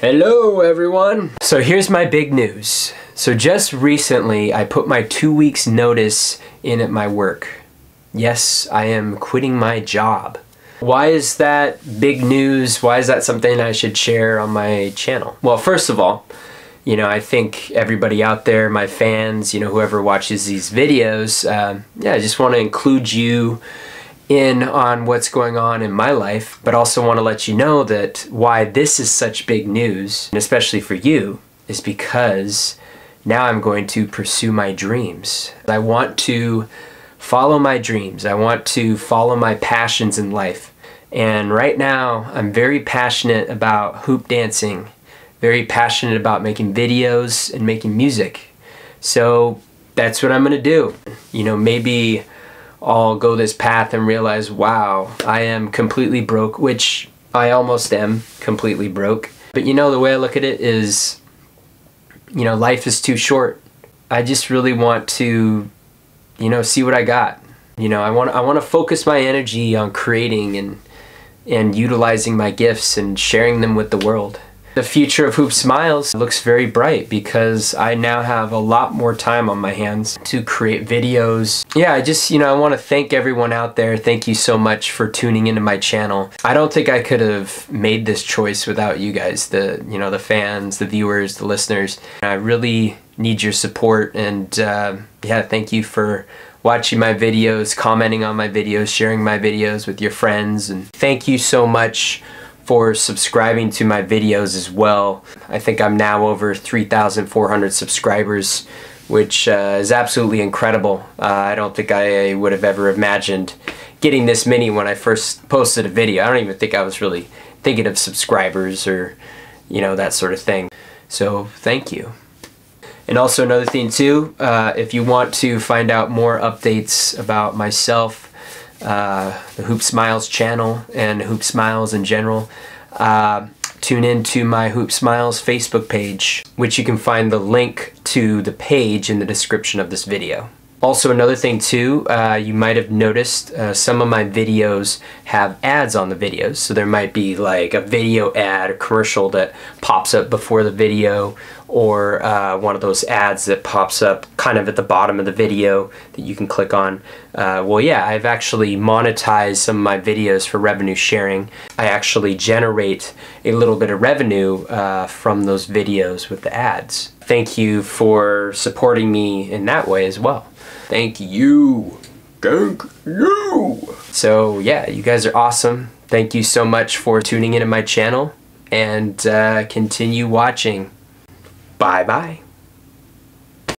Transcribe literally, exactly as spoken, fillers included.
Hello everyone! So here's my big news. So just recently I put my two weeks notice in at my work. Yes, I am quitting my job. Why is that big news? Why is that something I should share on my channel? Well, first of all, you know, I think everybody out there, my fans, you know, whoever watches these videos, uh, yeah, I just want to include you in on what's going on in my life, but also want to let you know that why this is such big news, and especially for you, is because now I'm going to pursue my dreams. I want to follow my dreams. I want to follow my passions in life. And right now, I'm very passionate about hoop dancing, very passionate about making videos and making music. So that's what I'm gonna do. You know, maybe I'll go this path and realize, wow, I am completely broke, which I almost am completely broke. But you know, the way I look at it is, you know, life is too short. I just really want to, you know, see what I got. You know, I want I want to focus my energy on creating and and utilizing my gifts and sharing them with the world. The future of Hoop Smiles looks very bright because I now have a lot more time on my hands to create videos. Yeah, I just, you know, I want to thank everyone out there. Thank you so much for tuning into my channel. I don't think I could have made this choice without you guys, the, you know, the fans, the viewers, the listeners. I really need your support, and uh, yeah, thank you for watching my videos, commenting on my videos, sharing my videos with your friends, and thank you so much for subscribing to my videos as well. I think I'm now over three thousand four hundred subscribers, which uh, is absolutely incredible. Uh, I don't think I would have ever imagined getting this many when I first posted a video. I don't even think I was really thinking of subscribers or, you know, that sort of thing. So thank you. And also another thing too, uh, if you want to find out more updates about myself, Uh, the Hoop Smiles channel and Hoop Smiles in general, uh, tune in to my Hoop Smiles Facebook page, which you can find the link to the page in the description of this video. Also another thing too, uh, you might have noticed uh, some of my videos have ads on the videos, so there might be like a video ad, a commercial that pops up before the video, or uh, one of those ads that pops up kind of at the bottom of the video that you can click on. Uh, well yeah, I've actually monetized some of my videos for revenue sharing. I actually generate a little bit of revenue uh, from those videos with the ads. Thank you for supporting me in that way as well. Thank you. Thank you. So yeah, you guys are awesome. Thank you so much for tuning into my channel, and uh, continue watching. Bye-bye.